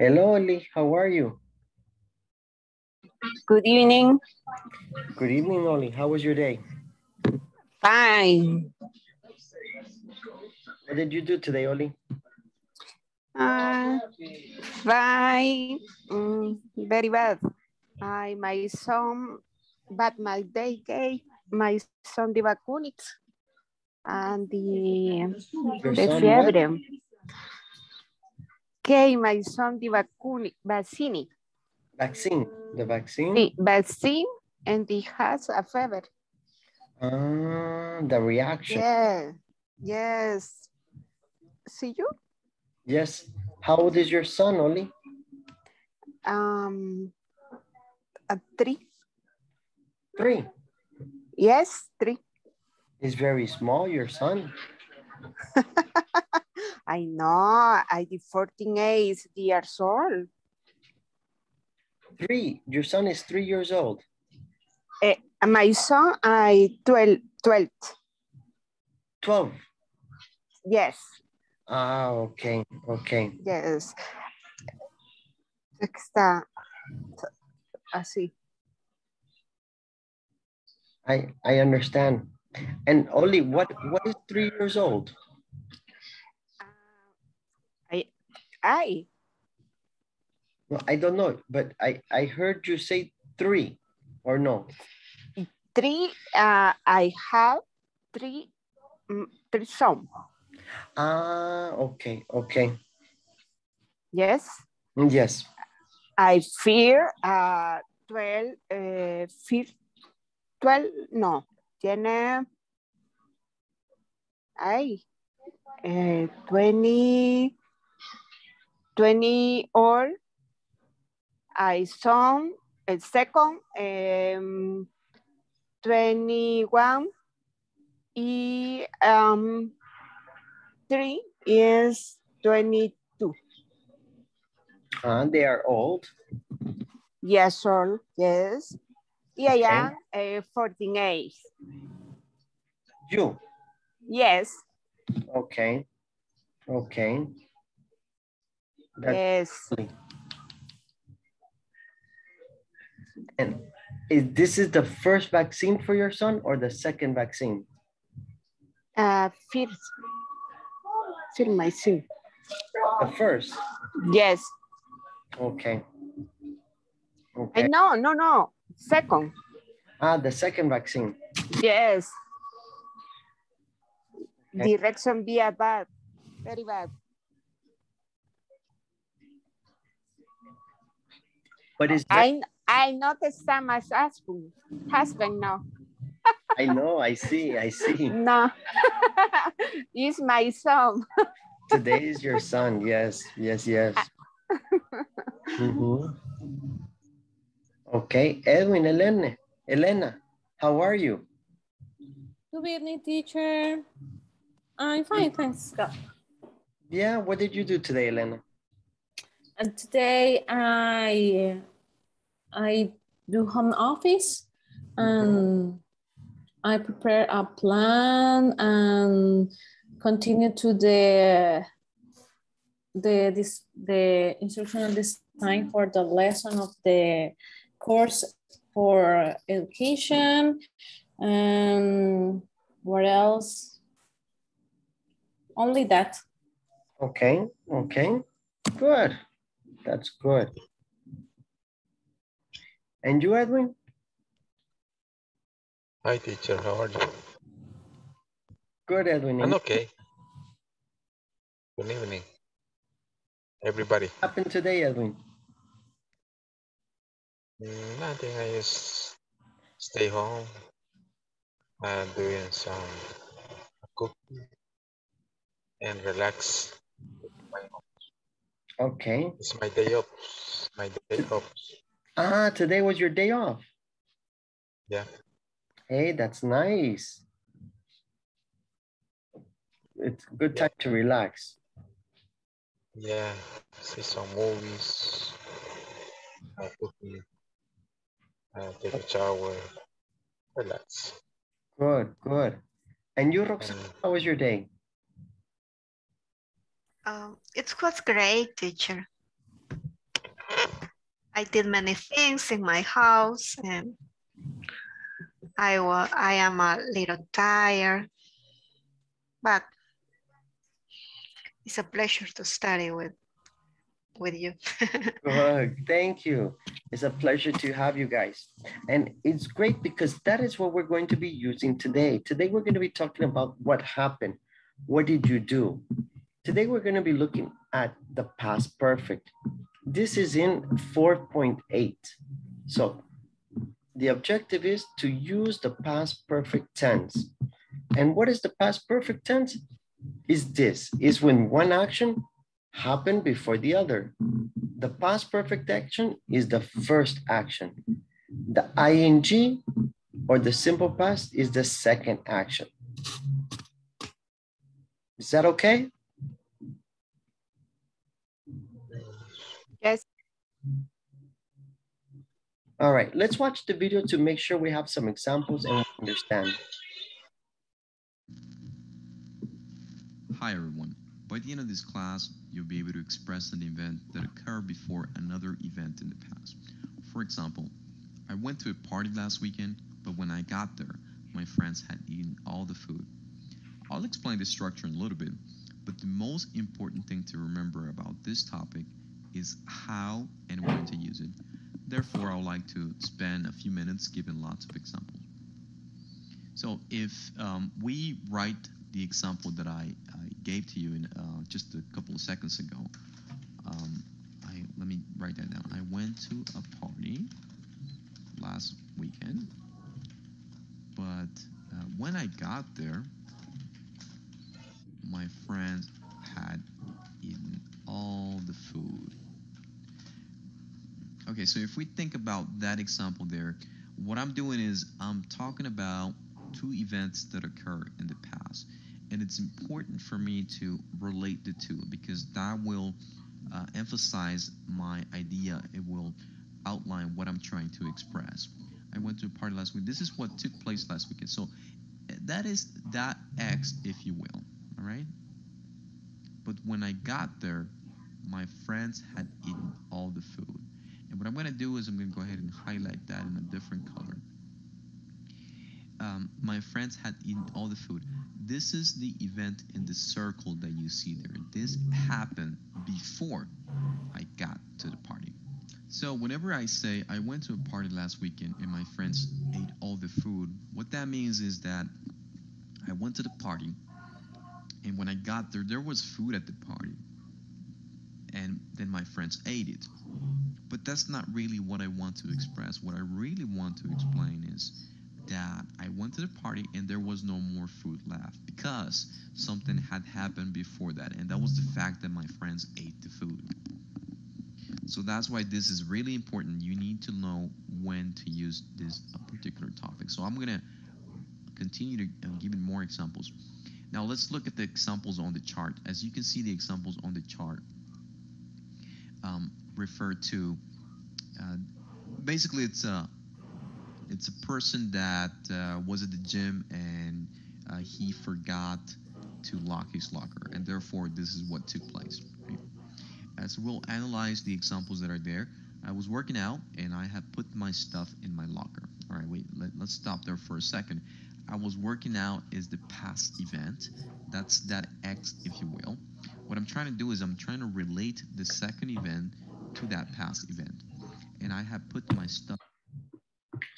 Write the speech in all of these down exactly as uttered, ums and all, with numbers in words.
Hello, Oli, how are you? Good evening. Good evening, Oli. How was your day? Fine. What did you do today, Oli? Uh, fine. Mm, very bad. I, my son, but my day gave my son the vacunics and the, the fever. Okay, my son the vacuni, vaccine. Vaccine, the vaccine? The vaccine and he has a fever. Uh, the reaction. Yeah, yes. See you? Yes. How old is your son, Oli? Um, uh, three. Three? Yes, three. He's very small, your son. I know, I did fourteen years old. Three, your son is three years old. Uh, my son, I twelve. twelve? Yes. Ah, okay, okay. Yes. Está así. I, I understand. And Oli, what, what is three years old? I, I. Well, I don't know, but I, I heard you say three, or no? Three, uh, I have three, three sons. Ah, okay, okay. Yes? Yes. I fear uh, twelve, uh, fear twelve, no. Tiene, ay, eh, twenty, twenty old, I saw el second, um, twenty-one, y um, three is twenty-two. Uh, they are old. Yes, old, yes. Yeah, yeah, okay. uh, fourteen. You? Yes. Okay, okay. That's yes. Lovely. And is this is the first vaccine for your son or the second vaccine? Uh, first. First, my son. The first? Yes. Okay. Okay. And no, no, no. Second. Ah, the second vaccine. Yes. Okay. Direction via bad. Very bad. But is I I not the same as husband. Husband now. I know. I see. I see. No. It's my son. Today is your son. Yes. Yes. Yes. Mm-hmm. Okay, Edwin, Elena, Elena, how are you? Good evening, teacher. I'm fine, thanks, God. Yeah, what did you do today, Elena? And today I I do home office and I prepare a plan and continue to the the this the instructional design for the lesson of the course for education, and um, what else? Only that. Okay, okay, good. That's good. And you, Edwin? Hi, teacher, how are you? Good, Edwin. I'm okay. Good evening, everybody. What happened today, Edwin? Nothing, I just stay home and doing some cooking and relax. Okay. It's my day off. My day off. Ah, today was your day off. Yeah. Hey, that's nice. It's a good time yeah. to relax. Yeah, see some movies. Uh, cooking. Uh, take a shower, relax. Good, good. And you, Roxanne, how was your day? Um, it was great, teacher. I did many things in my house, and I, I am a little tired, but it's a pleasure to study with, with you. Well, thank you. It's a pleasure to have you guys. And it's great because that is what we're going to be using today. Today, we're going to be talking about what happened. What did you do? Today, we're going to be looking at the past perfect. This is in four point eight. So the objective is to use the past perfect tense. And what is the past perfect tense? Is this, is when one action happened before the other. The past perfect action is the first action. The ing or the simple past is the second action. Is that okay? Yes. All right, let's watch the video to make sure we have some examples and understand. Hi everyone, by the end of this class, you'll be able to express an event that occurred before another event in the past. For example, I went to a party last weekend, but when I got there, my friends had eaten all the food. I'll explain the structure in a little bit, but the most important thing to remember about this topic is how and when to use it. Therefore, I would like to spend a few minutes giving lots of examples. So if um, we write the example that I, I gave to you in uh, just a couple of seconds ago, um, I, let me write that down. I went to a party last weekend, but uh, when I got there, my friends had eaten all the food. Okay, so if we think about that example there, what I'm doing is I'm talking about two events that occur in the past, and it's important for me to relate the two because that will uh, emphasize my idea. It will outline what I'm trying to express. I went to a party last week. This is what took place last weekend. So that is that X, if you will, all right? But when I got there, my friends had eaten all the food. And what I'm going to do is I'm going to go ahead and highlight that in a different color. Um, my friends had eaten all the food. This is the event in the circle that you see there. This happened before I got to the party. So whenever I say I went to a party last weekend and my friends ate all the food, what that means is that I went to the party, and when I got there, there was food at the party, and then my friends ate it. But that's not really what I want to express. What I really want to explain is that I went to the party and there was no more food left because something had happened before that, and that was the fact that my friends ate the food. So that's why this is really important. You need to know when to use this particular topic. So I'm gonna continue to give you more examples. Now let's look at the examples on the chart. As you can see, the examples on the chart um, refer to uh, basically it's a It's a person that uh, was at the gym and uh, he forgot to lock his locker, and therefore this is what took place. Right? Uh, so we'll analyze the examples that are there. I was working out and I had put my stuff in my locker. All right, wait, let, let's stop there for a second. I was working out is the past event. That's that X, if you will. What I'm trying to do is I'm trying to relate the second event to that past event. And I had put my stuff.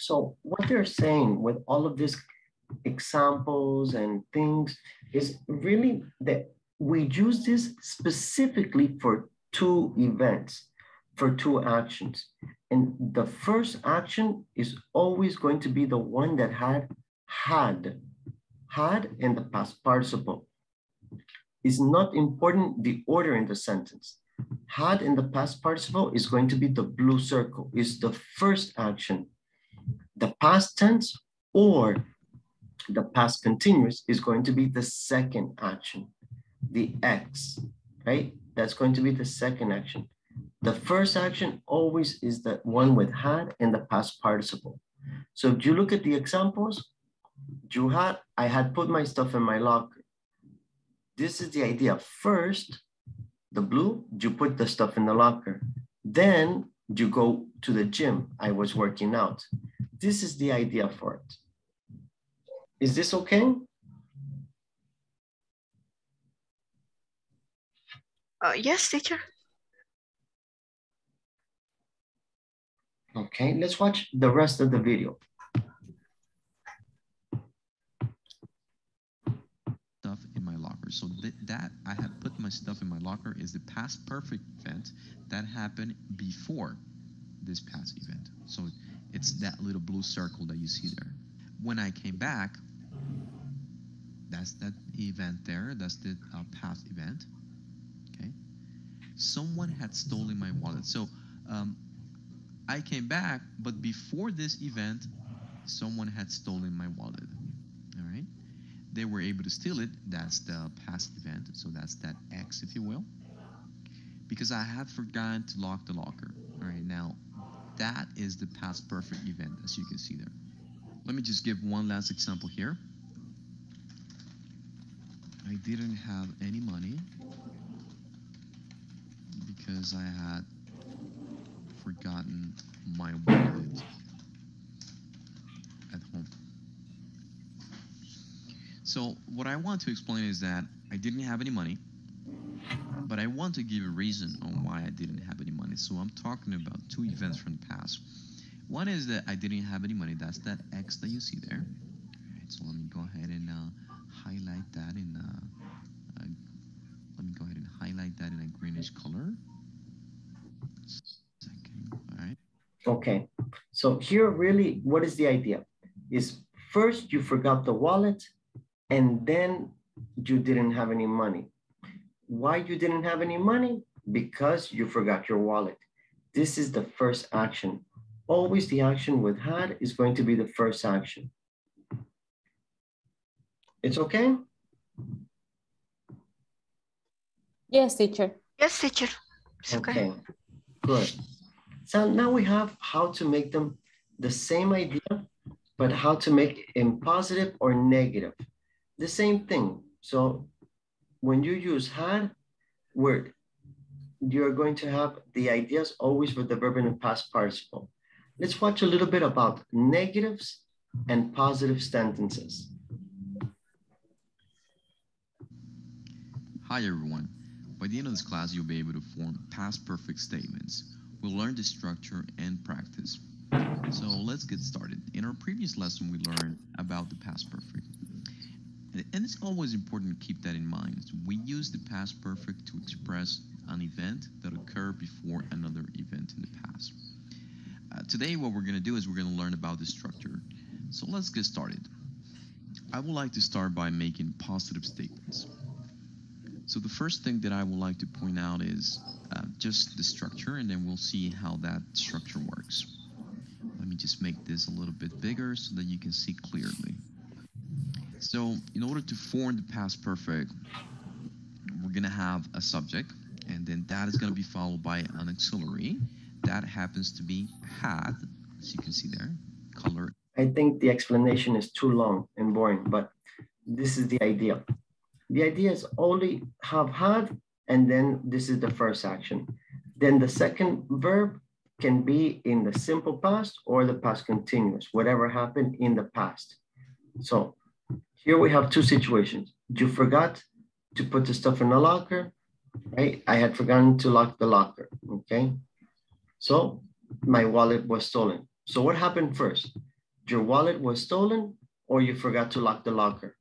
So what they're saying with all of these examples and things is really that we use this specifically for two events, for two actions. And the first action is always going to be the one that had, had, had in the past participle. It's not important the order in the sentence. Had in the past participle is going to be the blue circle, is the first action. The past tense or the past continuous is going to be the second action, the X, right? That's going to be the second action. The first action always is that one with had and the past participle. So if you look at the examples, you had, I had put my stuff in my locker. This is the idea. First, the blue, you put the stuff in the locker. Then You go to the gym. I was working out. This is the idea for it. Is this okay? Uh, yes, teacher. Okay, let's watch the rest of the video. Stuff in my locker. So th that I have put my stuff in my locker is the past perfect event that happened before this past event. So it's that little blue circle that you see there. When I came back, that's that event there. That's the uh, past event. Okay. Someone had stolen my wallet. So um, I came back, but before this event, someone had stolen my wallet. All right. They were able to steal it. That's the past event. So that's that X, if you will, because I had forgotten to lock the locker. All right. Now that is the past perfect event, as you can see there. Let me just give one last example here. I didn't have any money because I had forgotten my wallet at home. So what I want to explain is that I didn't have any money, but I want to give a reason on why I didn't have any money. So I'm talking about two events from the past. One is that I didn't have any money. That's that X that you see there. All right, so let me go ahead and uh, highlight that in. Uh, uh, let me go ahead and highlight that in a greenish color. Second. All right. Okay. So here, really, what is the idea? Is first you forgot the wallet, and then you didn't have any money. Why you didn't have any money? Because you forgot your wallet. This is the first action. Always the action with had is going to be the first action. It's okay? Yes, teacher. Yes, teacher. It's okay. Okay, good. So now we have how to make them the same idea, but how to make it in positive or negative. The same thing. So when you use had word, you're going to have the ideas always with the verb and the past participle. Let's watch a little bit about negatives and positive sentences. Hi everyone. By the end of this class, you'll be able to form past perfect statements. We'll learn the structure and practice. So let's get started. In our previous lesson, we learned about the past perfect. And it's always important to keep that in mind. We use the past perfect to express an event that occurred before another event in the past. Uh, today, what we're going to do is we're going to learn about the structure. So let's get started. I would like to start by making positive statements. So the first thing that I would like to point out is uh, just the structure, and then we'll see how that structure works. Let me just make this a little bit bigger so that you can see clearly. So in order to form the past perfect, we're going to have a subject, and then that is going to be followed by an auxiliary. That happens to be had, as you can see there, color. I think the explanation is too long and boring, but this is the idea. The idea is only have had, and then this is the first action. Then the second verb can be in the simple past or the past continuous, whatever happened in the past. So here we have two situations. You forgot to put the stuff in the locker, right? I had forgotten to lock the locker, okay? So my wallet was stolen. So what happened first? Your wallet was stolen or you forgot to lock the locker?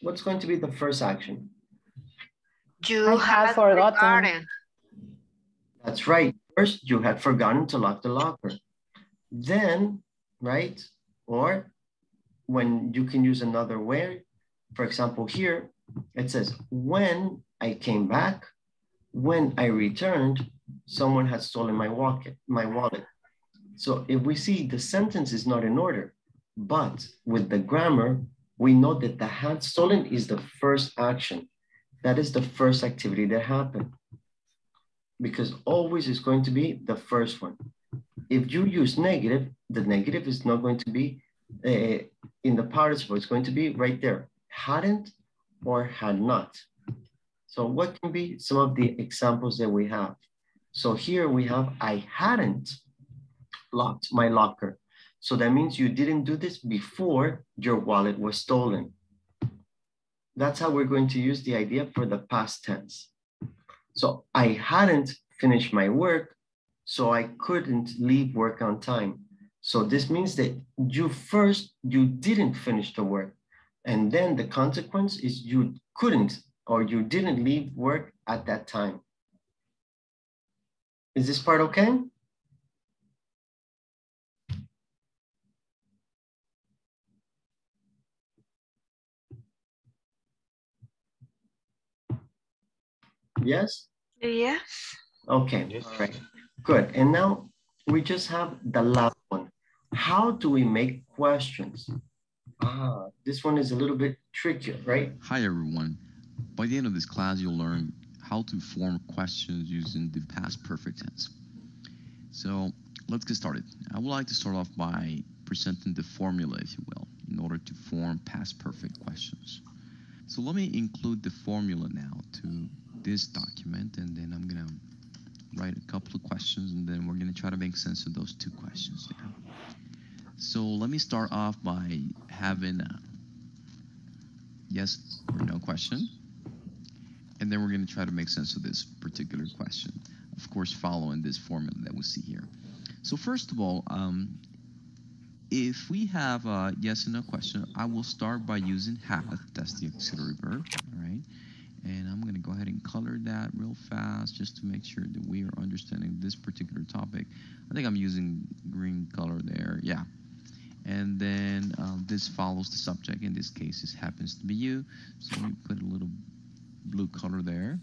What's going to be the first action? You I have forgotten. forgotten. That's right. First, you had forgotten to lock the locker. Then, right? Or when you can use another word, for example, here, it says, when I came back, when I returned, someone had stolen my wallet, my wallet. So if we see the sentence is not in order, but with the grammar, we know that the had stolen is the first action. That is the first activity that happened. Because always is going to be the first one. If you use negative, the negative is not going to be uh, in the participle. It's going to be right there, hadn't or had not. So what can be some of the examples that we have? So here we have, I hadn't locked my locker. So that means you didn't do this before your wallet was stolen. That's how we're going to use the idea for the past tense. So I hadn't finished my work, so I couldn't leave work on time. So this means that you first, you didn't finish the work. And then the consequence is you couldn't, or you didn't leave work at that time. Is this part okay? Yes? Yes. Okay, yes. All right, good. And now we just have the last one. How do we make questions? Ah, this one is a little bit trickier, right? Hi, everyone. By the end of this class, you'll learn how to form questions using the past perfect tense. So let's get started. I would like to start off by presenting the formula, if you will, in order to form past perfect questions. So let me include the formula now to this document, and then I'm gonna write a couple of questions, and then we're gonna try to make sense of those two questions now. So let me start off by having a yes or no question, and then we're gonna try to make sense of this particular question, of course following this formula that we see here. So first of all, um, if we have a yes and no question, I will start by using had, that's the auxiliary verb, all right? And I'm going to go ahead and color that real fast just to make sure that we are understanding this particular topic. I think I'm using green color there. Yeah. And then uh, this follows the subject. In this case, this happens to be you. So we put a little blue color there.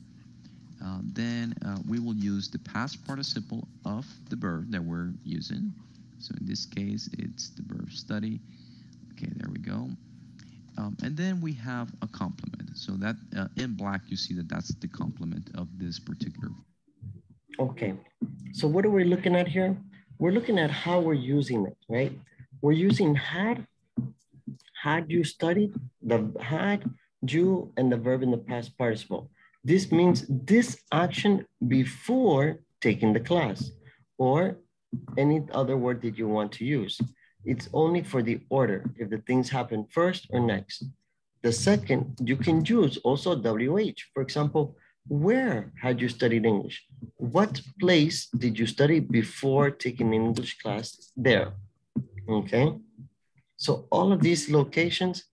Uh, then uh, we will use the past participle of the verb that we're using. So in this case, it's the verb study. Okay, there we go. Um, and then we have a complement. So that uh, in black, you see that that's the complement of this particular. Okay. So what are we looking at here? We're looking at how we're using it, right? We're using had, had you studied, the had you, and the verb in the past participle. This means this action before taking the class or any other word that you want to use. It's only for the order, if the things happen first or next. The second, you can use also W H. For example, where had you studied English? What place did you study before taking English class there? Okay. So all of these locations,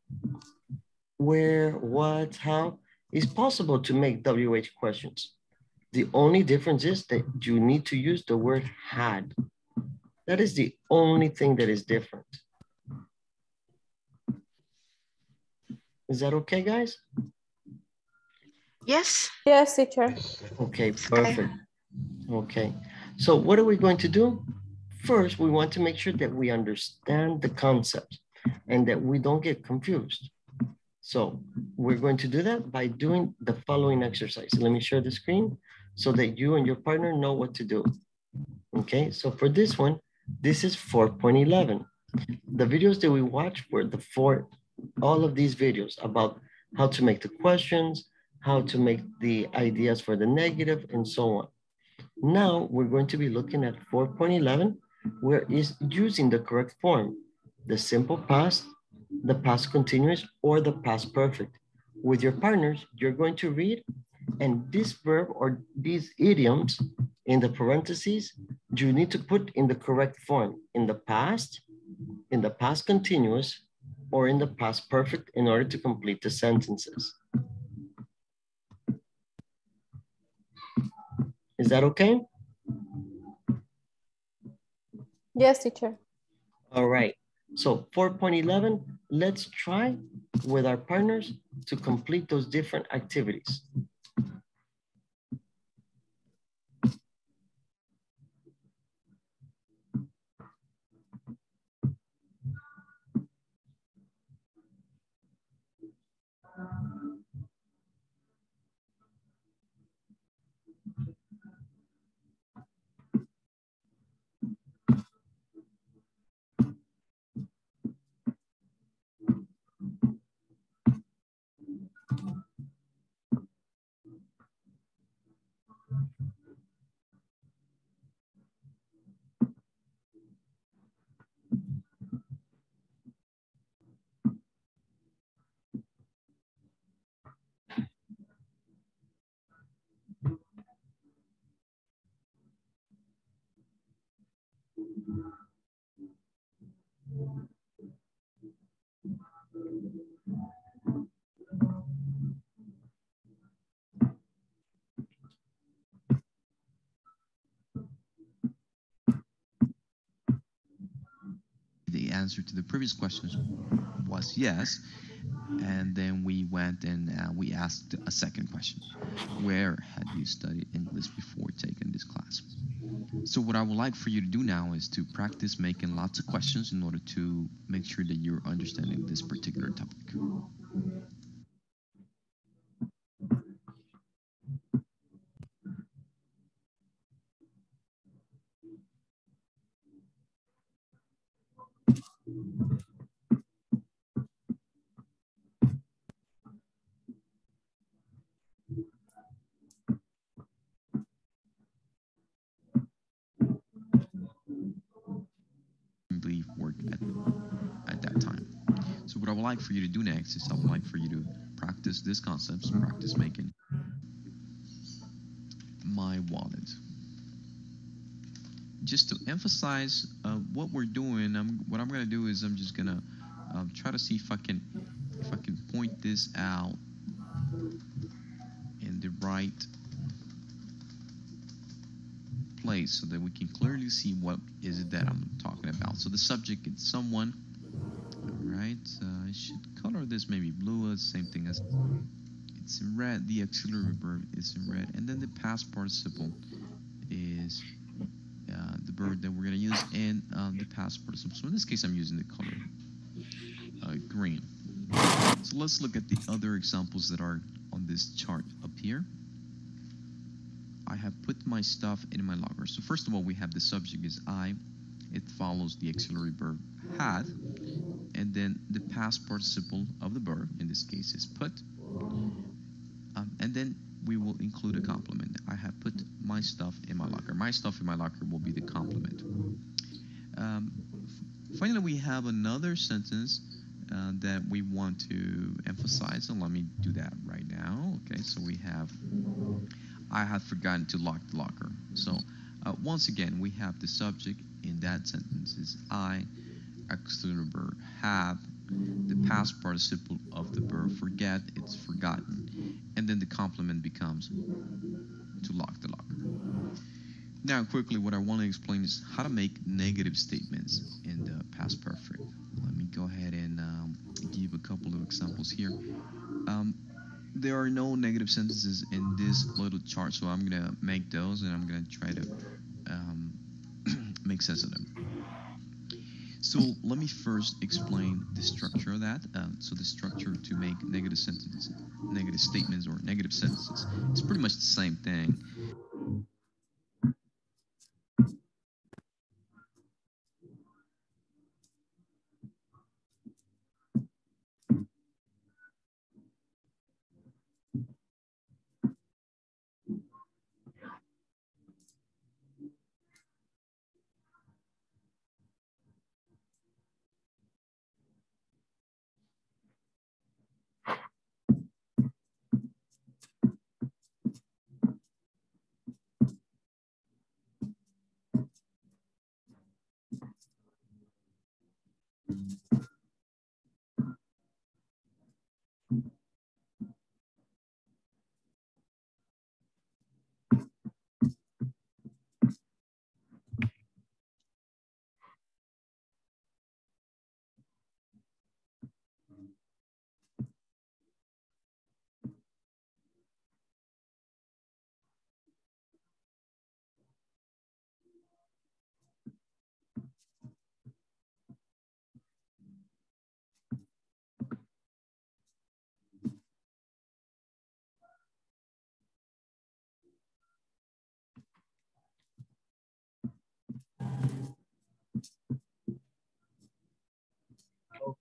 where, what, how, is possible to make W H questions. The only difference is that you need to use the word had. That is the only thing that is different. Is that okay, guys? Yes. Yes, teacher. Okay, perfect. Okay, so what are we going to do? First, we want to make sure that we understand the concept and that we don't get confused. So we're going to do that by doing the following exercise. Let me share the screen so that you and your partner know what to do. Okay, so for this one, this is four point eleven. The videos that we watched were the four, all of these videos about how to make the questions, how to make the ideas for the negative, and so on. Now we're going to be looking at four point eleven, where is using the correct form, the simple past, the past continuous, or the past perfect. With your partners, you're going to read, and this verb or these idioms in the parentheses, you need to put in the correct form, in the past, in the past continuous, or in the past perfect in order to complete the sentences. Is that okay? Yes, teacher. All right, so four point eleven, let's try with our partners to complete those different activities. The answer to the previous questions was yes, and then we went and uh, we asked a second question: where had you studied English before taking this class? So what I would like for you to do now is to practice making lots of questions in order to make sure that you're understanding this particular topic. Leave work at, at that time. So what I would like for you to do next is I would like for you to practice these concepts, practice making my wallet. Just to emphasize uh, what we're doing, I'm, what I'm going to do is I'm just going to um, try to see if I can if I can point this out in the right place so that we can clearly see what is it that I'm talking about. So the subject is someone. All right, uh, I should color this maybe blue. Same thing as it's in red. The auxiliary verb is in red, and then the past participle is. Uh, the verb that we're going to use in uh, the past participle. So in this case, I'm using the color uh, green. So let's look at the other examples that are on this chart up here. I have put my stuff in my locker. So first of all, we have the subject is I. It follows the auxiliary verb had, and then the past participle of the verb, in this case, is put. Um, and then we will include a complement. I have put my stuff in my locker. My stuff in my locker will be the complement. Um, finally, we have another sentence uh, that we want to emphasize, and let me do that right now. Okay, so we have, I had forgotten to lock the locker. So uh, once again, we have the subject in that sentence is I, auxiliary verb have, the past participle of the verb forget, it's forgotten, and then the complement becomes to lock the locker. Now quickly, what I want to explain is how to make negative statements in the past perfect. Let me go ahead and um, give a couple of examples here. Um, there are no negative sentences in this little chart, so I'm going to make those and I'm going to try to um, make sense of them. So let me first explain the structure of that. Um, so the structure to make negative sentences, negative statements or negative sentences, it's pretty much the same thing.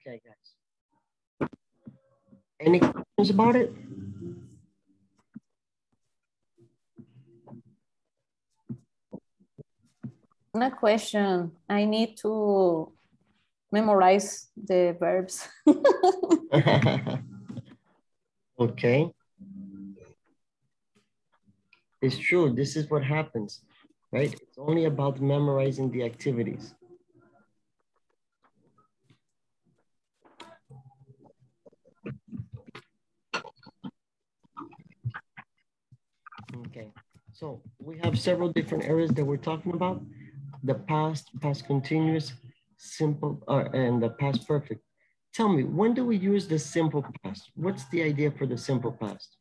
Okay, guys. Any questions about it? Not a question. I need to memorize the verbs. Okay. It's true. This is what happens. right? It's only about memorizing the activities. Okay, so we have several different areas that we're talking about. The past, past continuous, simple, uh, and the past perfect. Tell me, when do we use the simple past? What's the idea for the simple past?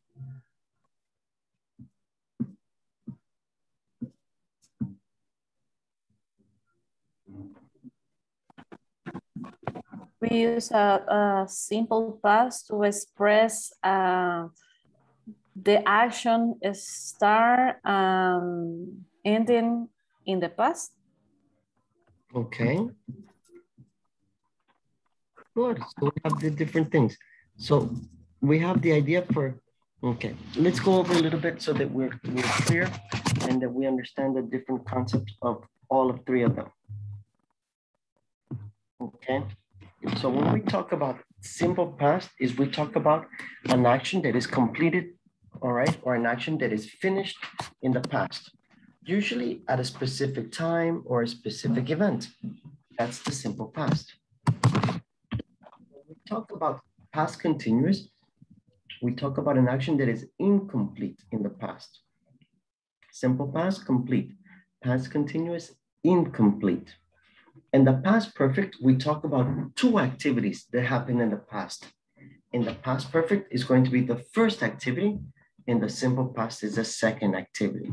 We use a, a simple past to express uh, the action start um, ending in the past. Okay. Good. So we have the different things. So we have the idea for, okay, let's go over a little bit so that we're, we're clear and that we understand the different concepts of all of three of them. Okay. So when we talk about simple past is we talk about an action that is completed, all right, or an action that is finished in the past, usually at a specific time or a specific event. That's the simple past. When we talk about past continuous, we talk about an action that is incomplete in the past. Simple past, complete. Past continuous, incomplete. In the past perfect, we talk about two activities that happened in the past. In the past perfect is going to be the first activity, and the simple past is the second activity,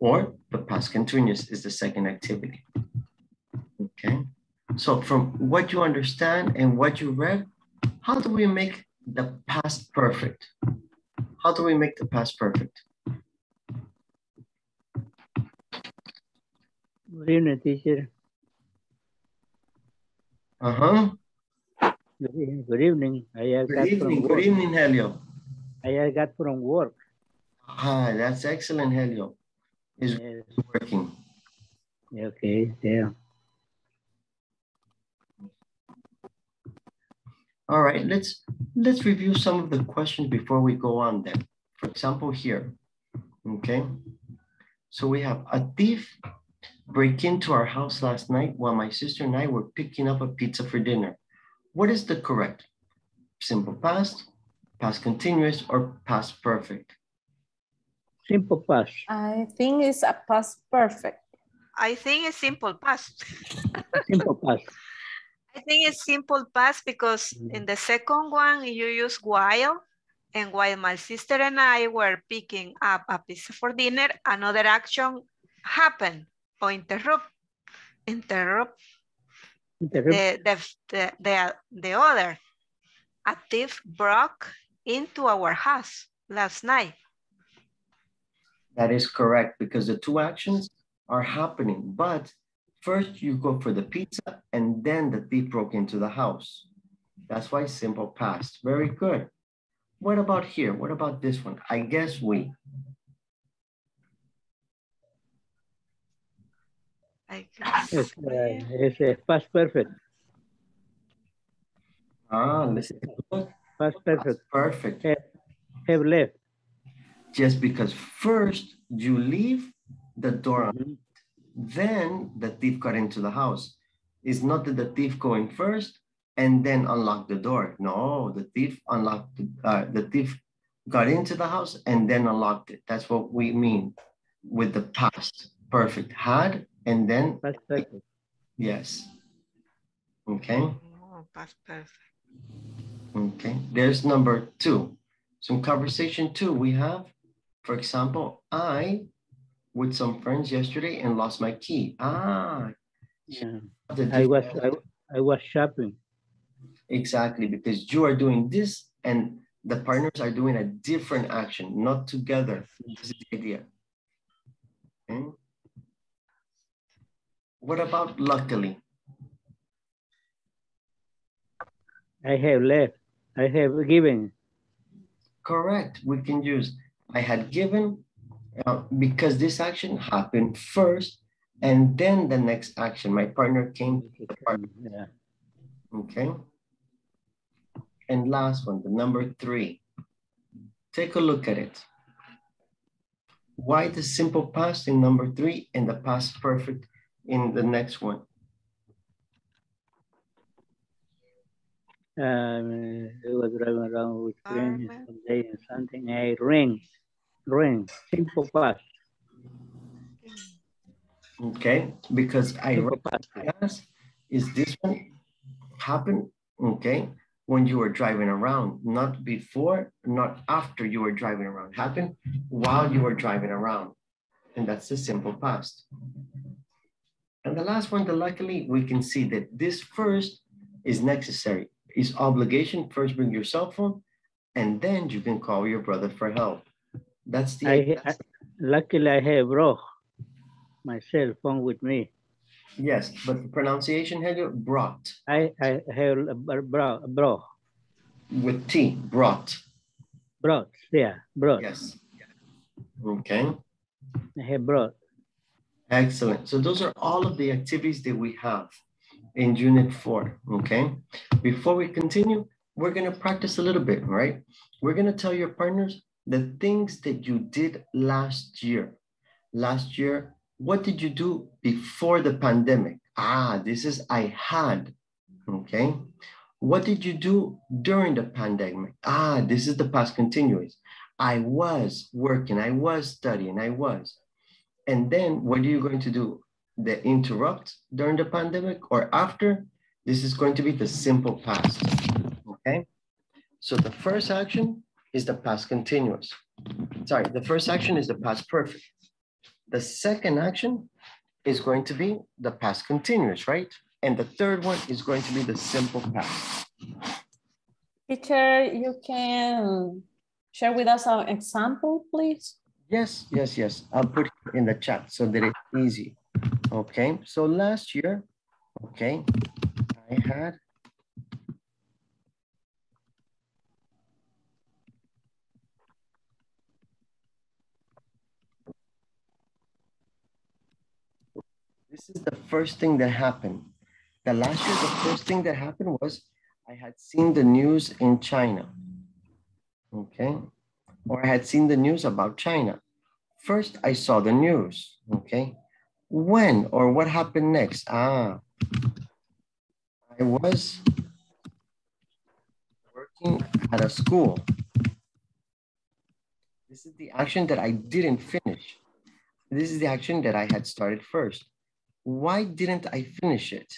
or the past continuous is the second activity. Okay, so from what you understand and what you read, how do we make the past perfect? How do we make the past perfect? Good evening, teacher. Uh-huh. Good evening. I Good evening. Good evening, Helio. I got from work. Ah, that's excellent, Helio. It's yes. working. Okay, yeah. All right, let's let's review some of the questions before we go on then. For example, here. Okay. So we have a thief break into our house last night while my sister and I were picking up a pizza for dinner. What is the correct? Simple past, past continuous, or past perfect? Simple past. I think it's a past perfect. I think it's simple past. Simple past. I think it's simple past because in the second one you use while, and while my sister and I were picking up a pizza for dinner, another action happened. Or interrupt, interrupt, interrupt. The, the, the, the, the other. A thief broke into our house last night. That is correct because the two actions are happening, but first you go for the pizza and then the thief broke into the house. That's why simple past. Very good. What about here? What about this one? I guess we. I guess. It's, uh, it's uh, past perfect. Ah, listen. Past perfect. Past perfect. Have, have left. Just because first you leave the door, mm-hmm. then the thief got into the house. It's not that the thief going first and then unlock the door. No, the thief unlocked. The, uh, the thief got into the house and then unlocked it. That's what we mean with the past perfect. Had. And then, past perfect. Yes. Okay. Oh, past perfect. Okay. There's number two. So in conversation two, we have, for example, I with some friends yesterday and lost my key. Ah. Yeah. I was I, I was shopping. Exactly, because you are doing this, and the partners are doing a different action, not together. This is the idea. Okay. What about luckily? I have left. I have given. Correct. We can use I had given uh, because this action happened first and then the next action. My partner came to the partner. Yeah. Okay. And last one, the number three. Take a look at it. Why the simple past in number three and the past perfect in the next one? Um, I was driving around with friends someday and something. Hey, ring, ring, simple past. Okay, because I recognize is this one happened, okay, when you were driving around, not before, not after you were driving around. Happened while you were driving around. And that's the simple past. And the last one, the luckily, we can see that this first is necessary. Is obligation. First bring your cell phone and then you can call your brother for help. That's the... I, that's I, luckily I have bro, my cell phone with me. Yes, but the pronunciation here, brought. I, I have bro, bro. With T, brought. Brought, yeah, brought. Yes. Okay. I have brought. Excellent. So those are all of the activities that we have in unit four, okay? Before we continue, we're gonna practice a little bit, right? We're gonna tell your partners the things that you did last year. Last year, what did you do before the pandemic? Ah, this is I had, okay? What did you do during the pandemic? Ah, this is the past continuous. I was working, I was studying, I was. And then what are you going to do? The interrupt during the pandemic or after, this is going to be the simple past, okay? So the first action is the past continuous. Sorry, the first action is the past perfect. The second action is going to be the past continuous, right? And the third one is going to be the simple past. Teacher, you can share with us an example, please? Yes, yes, yes. I'll put it in the chat so that it's easy. Okay, so last year, okay, I had this is the first thing that happened. The last year, the first thing that happened was I had seen the news in China, okay, or I had seen the news about China. First, I saw the news, okay. When or what happened next? Ah, I was working at a school. This is the action that I didn't finish. This is the action that I had started first. Why didn't I finish it?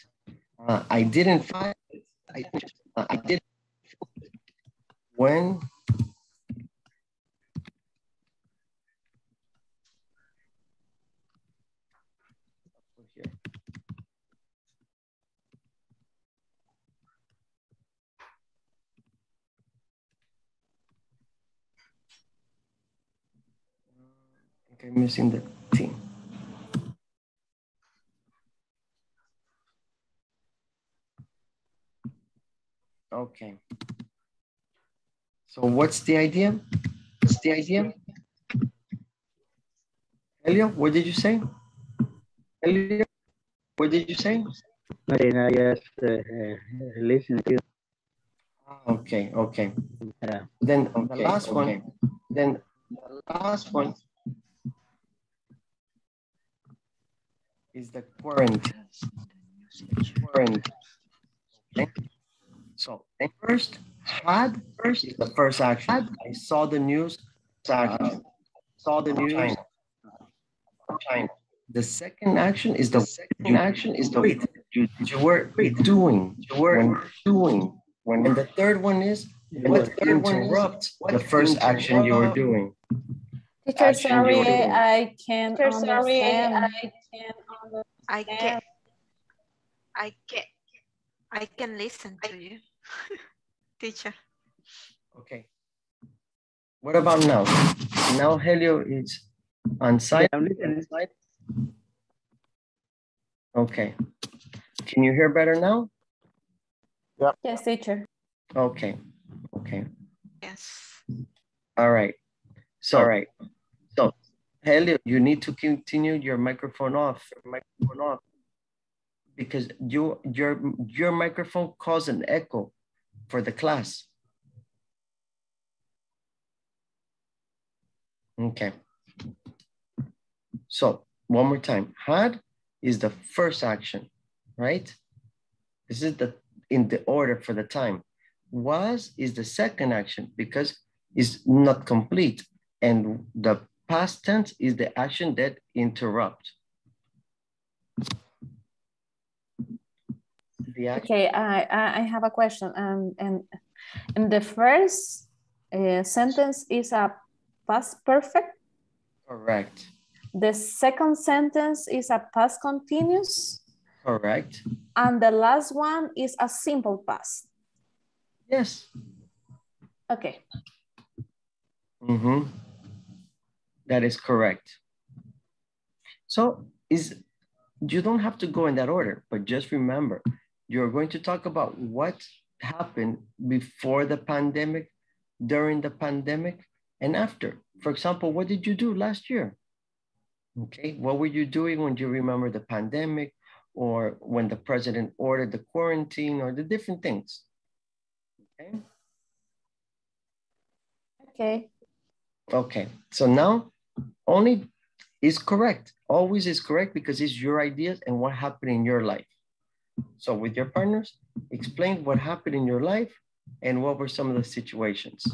Uh, I didn't find it. I, uh, I didn't. When? I'm missing the T. Okay. So what's the idea? What's the idea? Elio, what did you say? Elio, what did you say? Marina, yes, uh, listen to you. Okay, okay. Yeah. Then okay, the last okay. one, then the last one, is the quarantine. Quarantine. Okay. So first had first is the first action. Had, I saw the news. Uh, saw the news. China. China. The second action is the, the second action is the wait. You, you were wait. doing. You were when, doing. When, and the third one is what interrupt what the first interrupt. action you were doing. Teacher, sorry, I can't understand. I can, I can, I can listen to you, teacher. Okay. What about now? Now Helio is on site. Yeah, I'm listening. Okay. Can you hear better now? Yeah. Yes, teacher. Okay. Okay. Yes. All right. So, all right. So, Helio, you need to continue your microphone off, your microphone off, because you your your microphone caused an echo for the class. Okay. So one more time, had is the first action, right? This is the in the order for the time. Was is the second action because it's not complete. And the past tense is the action that interrupts. Okay, I, I have a question. Um, and, and the first uh, sentence is a past perfect? Correct. The second sentence is a past continuous? Correct. And the last one is a simple past? Yes. Okay. Mm-hmm. That is correct. So is you don't have to go in that order, but just remember, you're going to talk about what happened before the pandemic, during the pandemic, and after. For example, what did you do last year? Okay, what were you doing when you remember the pandemic or when the president ordered the quarantine or the different things? Okay. Okay. Okay, so now only is correct. Always is correct because it's your ideas and what happened in your life. So with your partners, explain what happened in your life and what were some of the situations.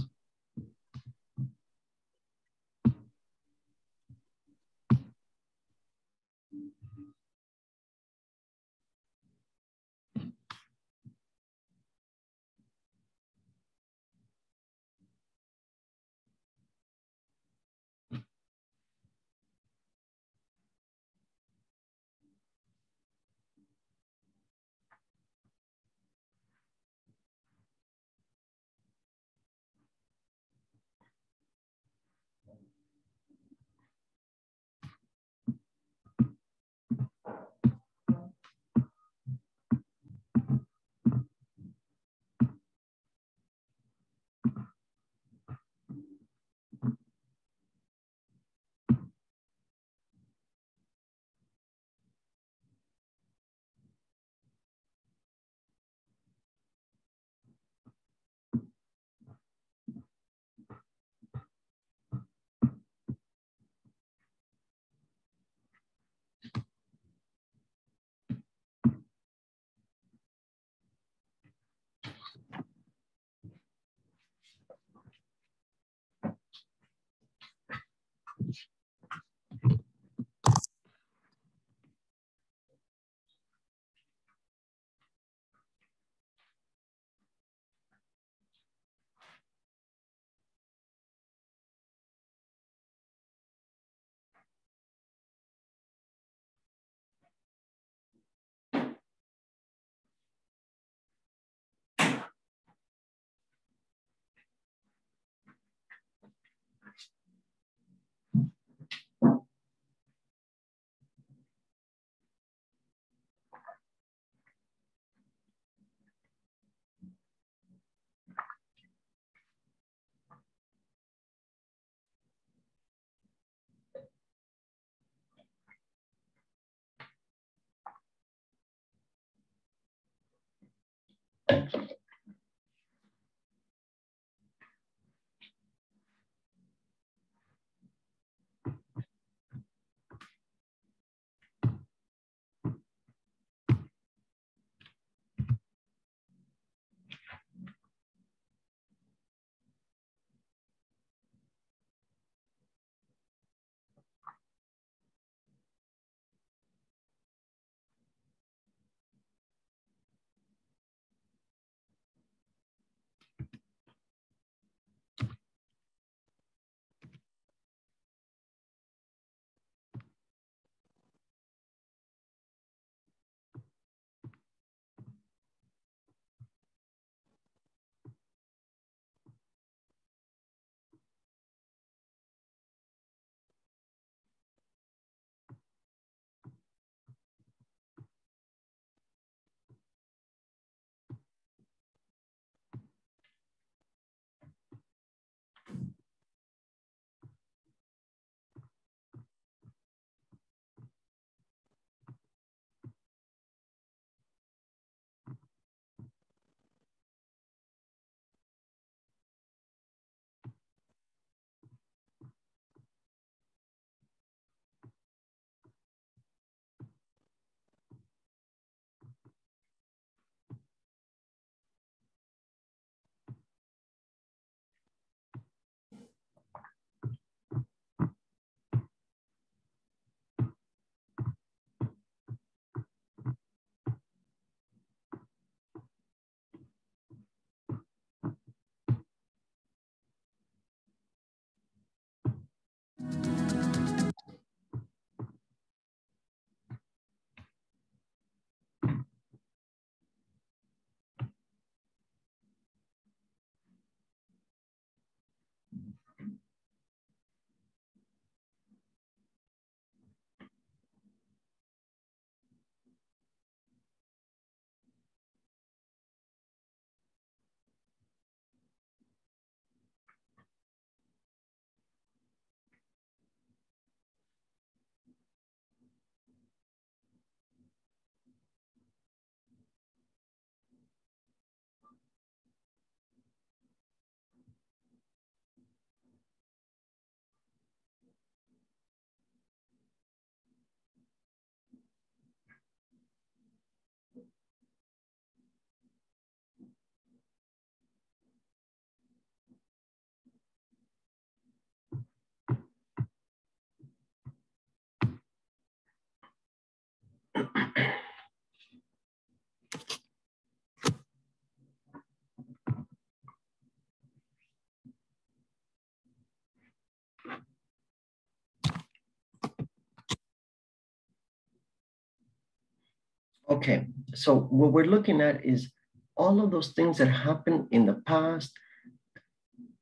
Okay, so what we're looking at is all of those things that happened in the past,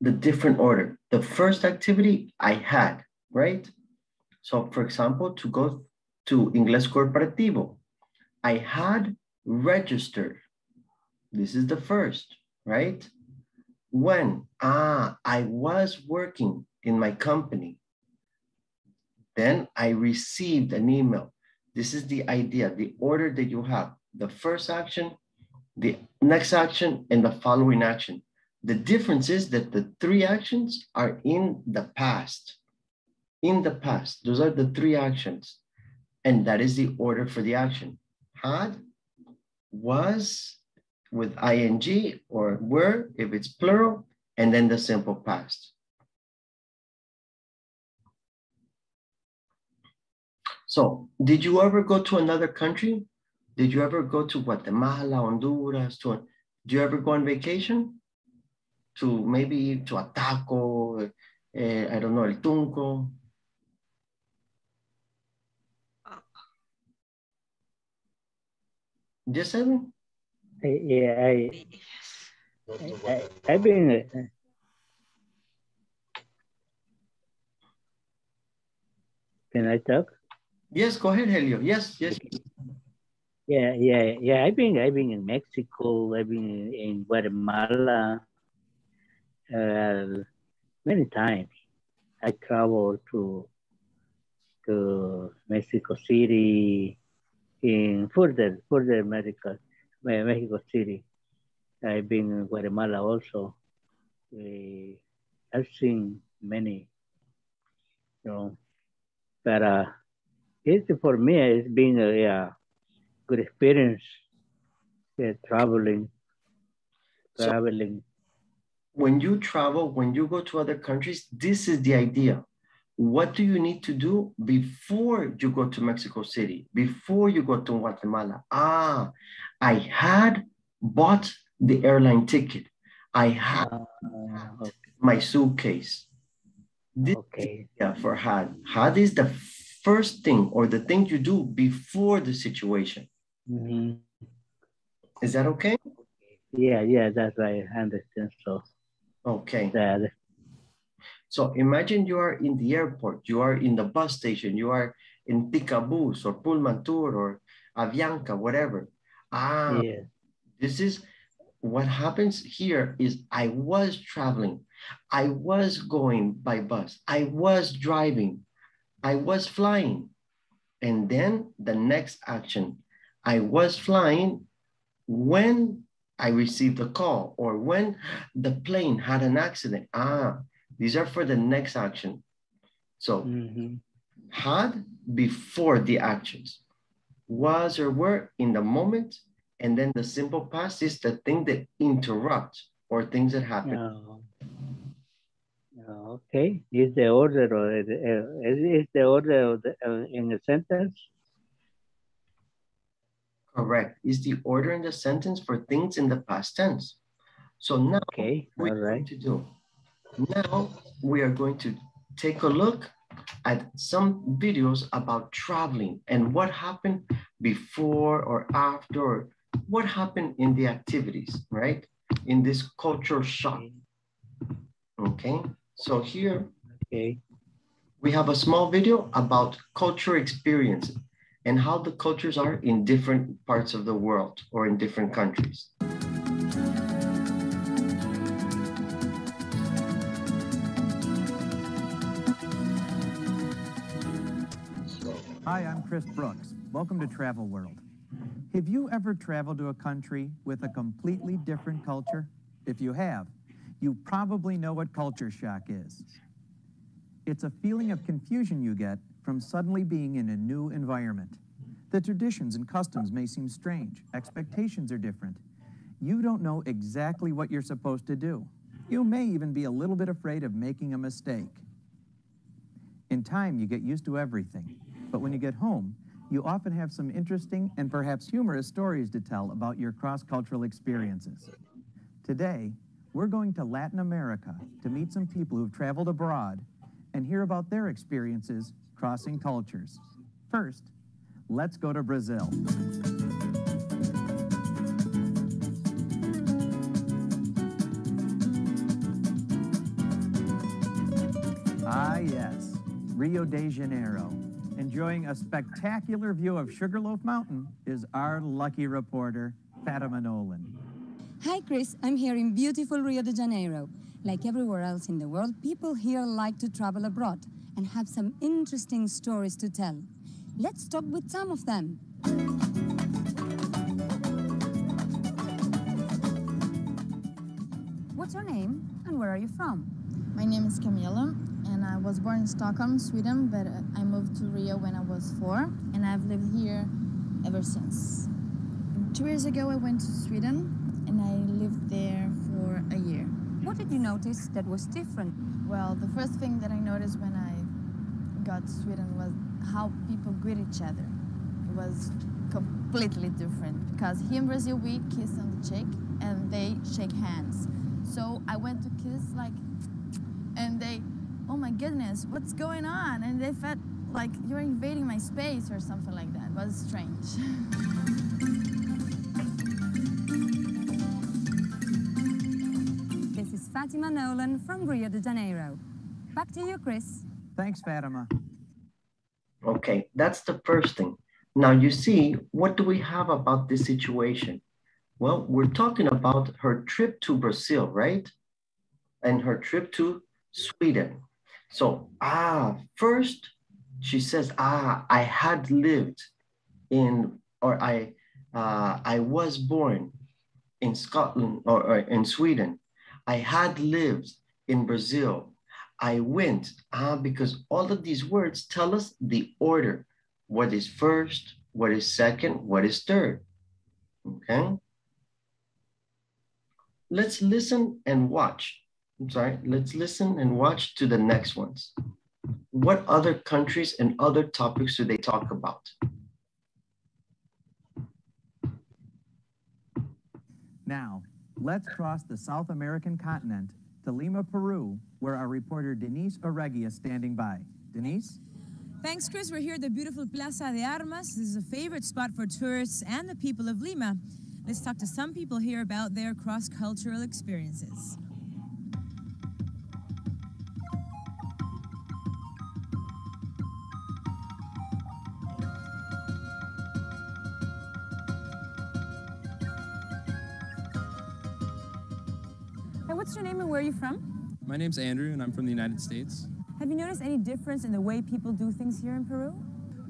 the different order. The first activity I had, right? So for example, to go to Ingles Corporativo, I had registered. This is the first, right? When, ah, I was working in my company. Then I received an email. This is the idea, the order that you have. The first action, the next action, and the following action. The difference is that the three actions are in the past. In the past, those are the three actions. And that is the order for the action. Had, was, with ing, or were, if it's plural, and then the simple past. So, did you ever go to another country? Did you ever go to Guatemala, Honduras? To, do you ever go on vacation? To maybe to Ataco, eh, I don't know, El Tunco. Yes, Edwin? Yeah, I, I, I've been. Uh, can I talk? Yes, go ahead, Helio. Yes, yes. Yeah, yeah, yeah. I've been, I've been in Mexico. I've been in Guatemala. Uh, many times. I traveled to to Mexico City, in further, further Mexico, Mexico City. I've been in Guatemala also. Uh, I've seen many, you know, but uh, it's, for me, it's been a, a good experience uh, traveling, traveling. So when you travel, when you go to other countries, this is the idea. What do you need to do before you go to Mexico City, before you go to Guatemala? Ah, I had bought the airline ticket. I had uh, okay. my suitcase. This okay. Yeah, for had. Had is the first thing or the thing you do before the situation. Mm-hmm. Is that okay? Yeah, yeah, that's right. I understand. So, okay. That, So imagine you are in the airport, you are in the bus station, you are in Picabus or Pullman Tour or Avianca, whatever. Ah, yeah. This is what happens here is I was traveling. I was going by bus. I was driving. I was flying. And then the next action, I was flying when I received a call or when the plane had an accident. Ah. These are for the next action. So, mm-hmm. had before the actions, was or were in the moment, and then the simple past is the thing that interrupts or things that happen. Oh. Oh, okay, is the order or is, is the order of the, uh, in the sentence? Correct. Is the order in the sentence for things in the past tense? So now, okay, all right. To do. Now, we are going to take a look at some videos about traveling and what happened before or after, or what happened in the activities, right? In this culture shock. Okay, so here okay. we have a small video about culture experience and how the cultures are in different parts of the world or in different countries. Hi, I'm Chris Brooks. Welcome to Travel World. Have you ever traveled to a country with a completely different culture? If you have, you probably know what culture shock is. It's a feeling of confusion you get from suddenly being in a new environment. The traditions and customs may seem strange. Expectations are different. You don't know exactly what you're supposed to do. You may even be a little bit afraid of making a mistake. In time, you get used to everything. But when you get home, you often have some interesting and perhaps humorous stories to tell about your cross-cultural experiences. Today, we're going to Latin America to meet some people who've traveled abroad and hear about their experiences crossing cultures. First, let's go to Brazil. Rio de Janeiro. Enjoying a spectacular view of Sugarloaf Mountain is our lucky reporter, Fatima Nolan. Hi, Chris. I'm here in beautiful Rio de Janeiro. Like everywhere else in the world, people here like to travel abroad and have some interesting stories to tell. Let's talk with some of them. What's your name and where are you from? My name is Camilla and I was born in Stockholm, Sweden, but I moved to Rio when I was four and I've lived here ever since. Two years ago I went to Sweden and I lived there for a year. What did you notice that was different? Well, the first thing that I noticed when I got to Sweden was how people greet each other. It was completely different because here in Brazil we kiss on the cheek and they shake hands. So I went to kiss like, and they, oh my goodness, what's going on? And they felt like you're invading my space or something like that. It was strange. This is Fatima Nolan from Rio de Janeiro. Back to you, Chris. Thanks, Fatima. Okay, that's the first thing. Now you see, what do we have about this situation? Well, we're talking about her trip to Brazil, right? And her trip to Sweden. So, ah, first she says, ah, I had lived in, or I, uh, I was born in Scotland or, or in Sweden. I had lived in Brazil. I went, ah, because all of these words tell us the order. What is first, what is second, what is third, okay? Let's listen and watch, I'm sorry, let's listen and watch to the next ones. What other countries and other topics do they talk about? Now, let's cross the South American continent to Lima, Peru, where our reporter Denise Oreggio is standing by. Denise? Thanks, Chris. We're here at the beautiful Plaza de Armas. This is a favorite spot for tourists and the people of Lima. Let's talk to some people here about their cross-cultural experiences. What's your name and where are you from? My name's Andrew and I'm from the United States. Have you noticed any difference in the way people do things here in Peru?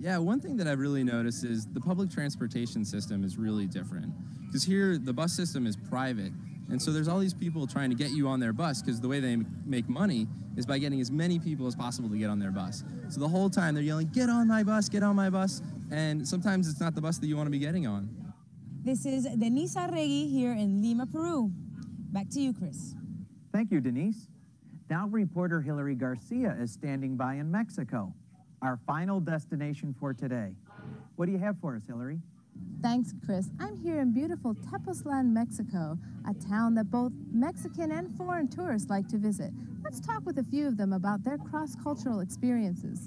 Yeah, one thing that I've really noticed is the public transportation system is really different. Because here the bus system is private and so there's all these people trying to get you on their bus because the way they make money is by getting as many people as possible to get on their bus. So the whole time they're yelling, get on my bus, get on my bus, and sometimes it's not the bus that you want to be getting on. This is Denise Oreggio here in Lima, Peru. Back to you, Chris. Thank you, Denise. Now reporter Hillary Garcia is standing by in Mexico, our final destination for today. What do you have for us, Hillary? Thanks, Chris. I'm here in beautiful Tepoztlán, Mexico, a town that both Mexican and foreign tourists like to visit. Let's talk with a few of them about their cross-cultural experiences.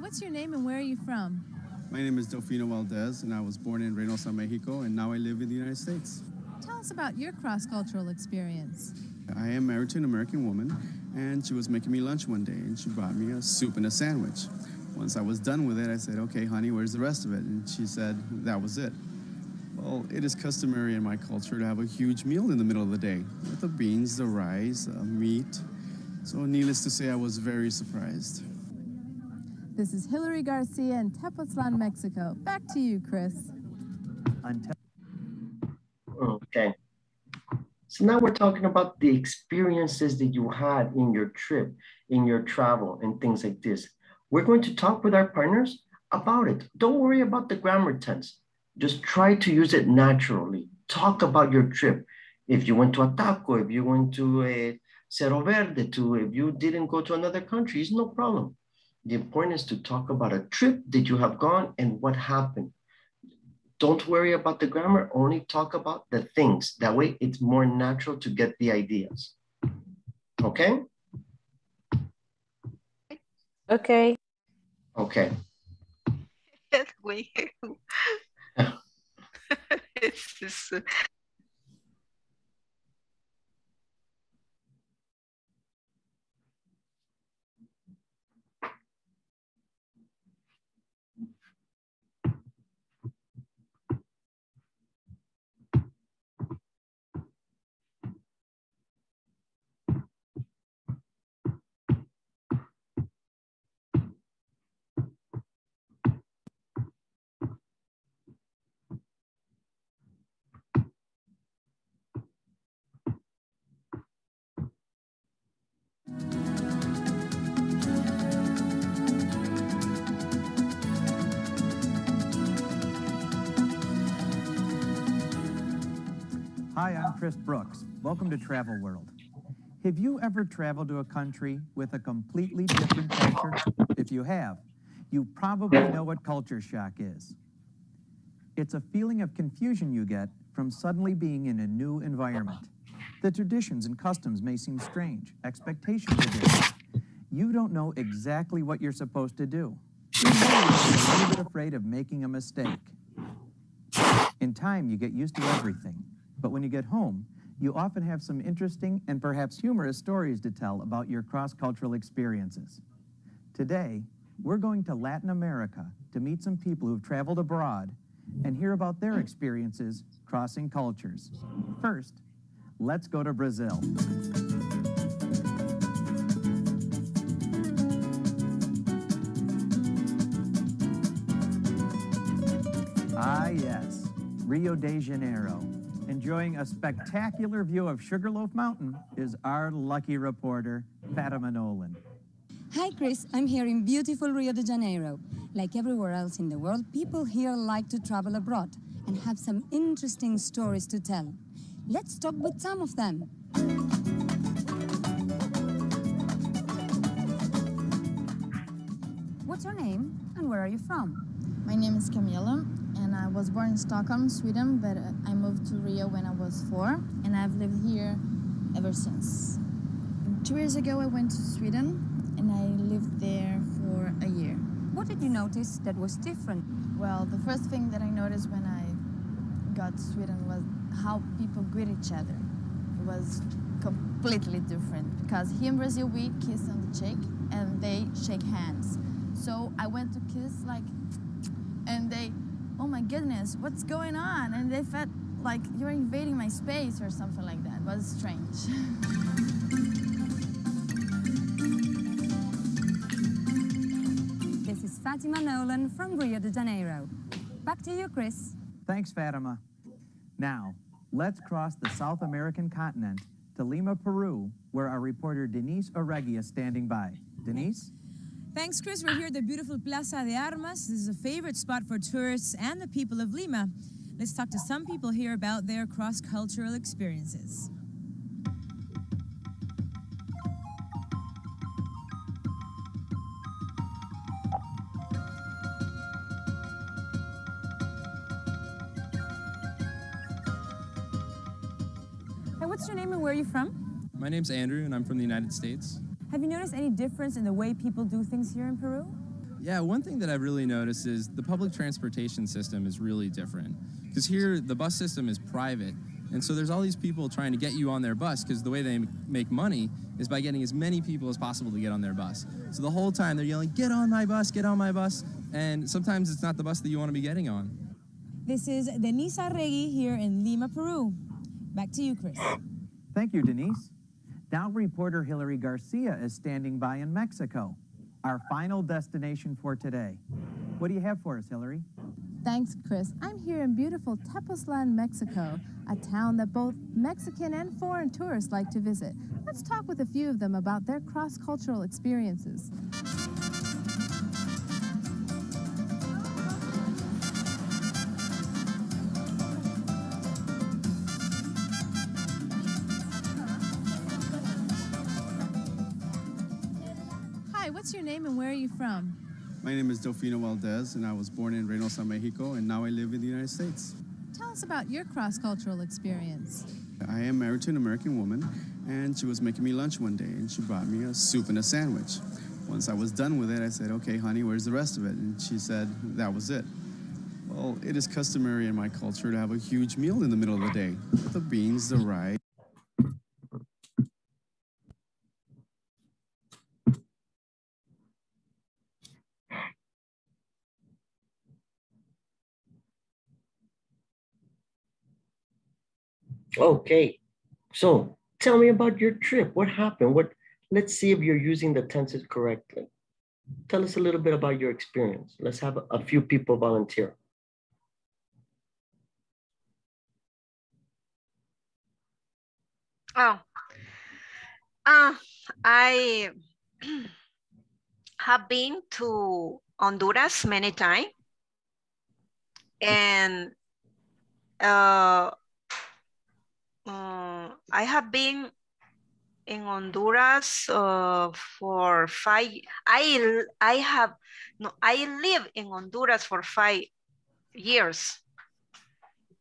What's your name and where are you from? My name is Delfino Valdez and I was born in Reynosa, Mexico, and now I live in the United States. Tell us about your cross-cultural experience. I am married to an American woman and she was making me lunch one day and she brought me a soup and a sandwich. Once I was done with it, I said, okay, honey, where's the rest of it? And she said, that was it. Well, it is customary in my culture to have a huge meal in the middle of the day with the beans, the rice, uh, meat. So needless to say, I was very surprised. This is Hillary Garcia in Tepoztlán, Mexico. Back to you, Chris. Okay. So now we're talking about the experiences that you had in your trip, in your travel, and things like this. We're going to talk with our partners about it. Don't worry about the grammar tense. Just try to use it naturally. Talk about your trip. If you went to Ataco, if you went to uh, Cerro Verde, to, if you didn't go to another country, it's no problem. The important is to talk about a trip that you have gone and what happened. Don't worry about the grammar, only talk about the things. That way it's more natural to get the ideas. Okay? Okay. Okay. It's weird. It's just, uh... Hi, I'm Chris Brooks. Welcome to Travel World. Have you ever traveled to a country with a completely different culture? If you have, you probably know what culture shock is. It's a feeling of confusion you get from suddenly being in a new environment. The traditions and customs may seem strange, expectations are different. You don't know exactly what you're supposed to do. You're a little bit afraid of making a mistake. In time, you get used to everything. But when you get home, you often have some interesting and perhaps humorous stories to tell about your cross-cultural experiences. Today, we're going to Latin America to meet some people who've traveled abroad and hear about their experiences crossing cultures. First, let's go to Brazil. Ah, yes, Rio de Janeiro. Enjoying a spectacular view of Sugarloaf Mountain is our lucky reporter, Fatima Nolan. Hi, Chris. I'm here in beautiful Rio de Janeiro. Like everywhere else in the world, people here like to travel abroad and have some interesting stories to tell. Let's talk with some of them. What's your name and where are you from? My name is Camilla, and I was born in Stockholm, Sweden, but I moved to Rio when I was four, and I've lived here ever since. Two years ago, I went to Sweden, and I lived there for a year. What did you notice that was different? Well, the first thing that I noticed when I got to Sweden was how people greet each other. It was completely different, because here in Brazil, we kiss on the cheek, and they shake hands. So I went to kiss, like, and they, oh my goodness, what's going on? And they felt like you're invading my space or something like that. It was strange. This is Fatima Nolan from Rio de Janeiro. Back to you, Chris. Thanks, Fatima. Now, let's cross the South American continent to Lima, Peru, where our reporter Denise Oreggio is standing by. Denise? Thanks, Chris. We're here at the beautiful Plaza de Armas. This is a favorite spot for tourists and the people of Lima. Let's talk to some people here about their cross-cultural experiences. Hi, what's your name and where are you from? My name's Andrew and I'm from the United States. Have you noticed any difference in the way people do things here in Peru? Yeah, one thing that I've really noticed is the public transportation system is really different. Because here, the bus system is private, and so there's all these people trying to get you on their bus because the way they make money is by getting as many people as possible to get on their bus. So the whole time they're yelling, get on my bus, get on my bus, and sometimes it's not the bus that you want to be getting on. This is Denise Oreggio here in Lima, Peru. Back to you, Chris. Thank you, Denise. Now reporter Hillary Garcia is standing by in Mexico, our final destination for today. What do you have for us, Hillary? Thanks, Chris. I'm here in beautiful Tepoztlán, Mexico, a town that both Mexican and foreign tourists like to visit. Let's talk with a few of them about their cross-cultural experiences. What's your name and where are you from? My name is Delfino Valdez and I was born in Reynosa, Mexico, and now I live in the United States. Tell us about your cross-cultural experience. I am married to an American woman and she was making me lunch one day and she brought me a soup and a sandwich. Once I was done with it, I said, okay, honey, where's the rest of it? And she said, that was it. Well, it is customary in my culture to have a huge meal in the middle of the day. The beans, the rice. Okay, so tell me about your trip. What happened? What? Let's see if you're using the tenses correctly. Tell us a little bit about your experience. Let's have a, a few people volunteer. Oh, uh, I have been to Honduras many times, and uh, um, I have been in Honduras uh, for five. I I have no. I live in Honduras for five years,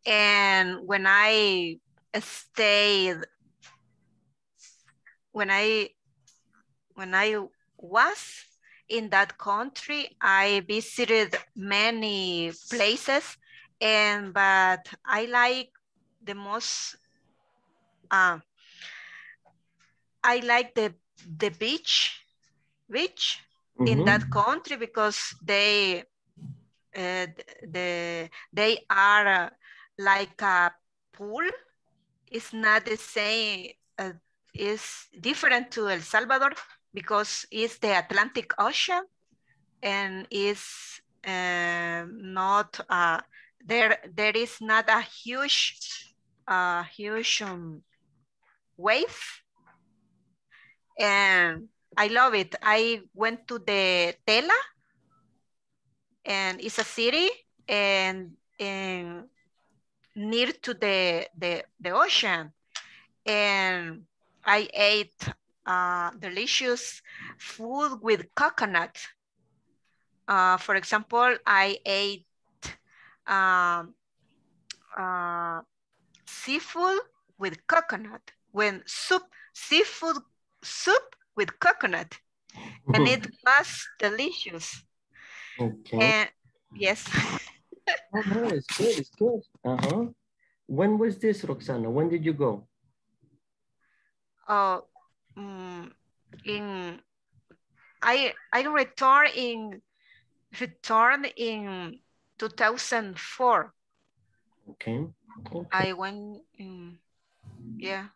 and when I stayed. When I, when I was in that country, I visited many places, and but I like the most, uh, I like the, the beach, beach mm-hmm. in that country because they, uh, the, they are uh, like a pool. It's not the same, uh, is different to El Salvador because it's the Atlantic Ocean and is uh, not uh, there. There is not a huge, uh, huge um, wave, and I love it. I went to the Tela, and it's a city and, and near to the the the ocean, and I ate uh, delicious food with coconut. Uh, for example, I ate um, uh, seafood with coconut, when soup, seafood soup with coconut. Mm-hmm. And it was delicious. Okay. And, yes. Oh, no, it's good, it's good. Uh-huh. When was this, Roxana? When did you go? Uh, um, in I I returned in returned in two thousand four. Okay. Okay. I went in, yeah.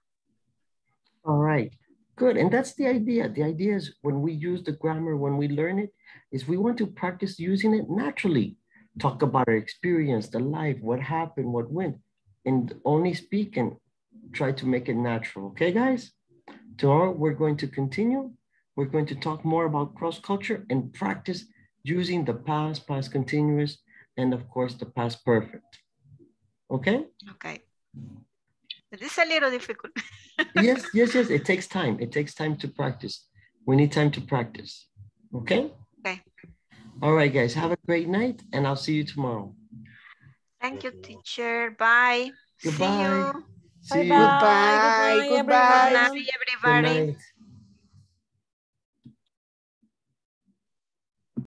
All right. Good. And that's the idea. The idea is when we use the grammar, when we learn it, is we want to practice using it naturally. Talk about our experience, the life, what happened, what went, and only speak and try to make it natural. Okay, guys? Tomorrow, we're going to continue. We're going to talk more about cross-culture and practice using the past, past continuous, and of course, the past perfect. Okay? Okay. It is a little difficult. Yes, yes, yes. It takes time. It takes time to practice. We need time to practice. Okay? Okay. All right, guys. Have a great night, and I'll see you tomorrow. Thank you, teacher. Bye. Goodbye. See you. See you. Goodbye. Goodbye. Goodbye, everybody. Good night.